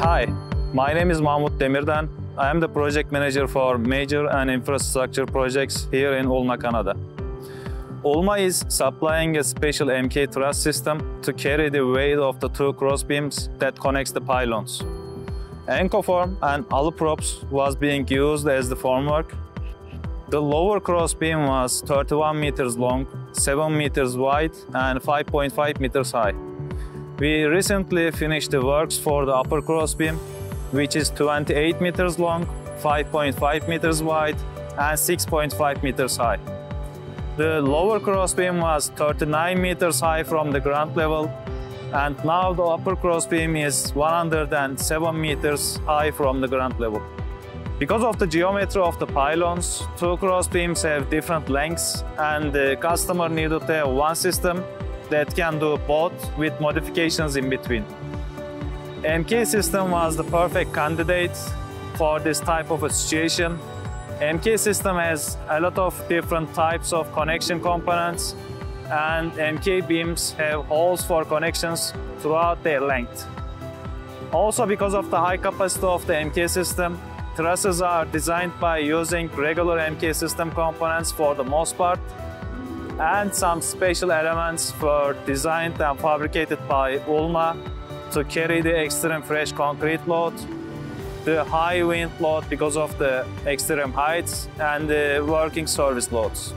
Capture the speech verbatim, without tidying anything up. Hi, my name is Mahmut Demirden. I am the project manager for major and infrastructure projects here in ULMA, Canada. ULMA is supplying a special M K-Truss system to carry the weight of the two crossbeams that connects the pylons. Enkoform and Aluprops was being used as the formwork. The lower crossbeam was thirty-one meters long, seven meters wide and five point five meters high. We recently finished the works for the upper crossbeam, which is twenty-eight meters long, five point five meters wide and six point five meters high. The lower crossbeam was thirty-nine meters high from the ground level, and now the upper crossbeam is one hundred seven meters high from the ground level. Because of the geometry of the pylons, two crossbeams have different lengths, and the customer needed to have one system that can do both with modifications in between. M K System was the perfect candidate for this type of a situation. M K System has a lot of different types of connection components, and M K beams have holes for connections throughout their length. Also, because of the high capacity of the M K System, trusses are designed by using regular M K System components for the most part, and some special elements were designed and fabricated by ULMA to carry the extreme fresh concrete load, the high wind load because of the extreme heights, and the working service loads.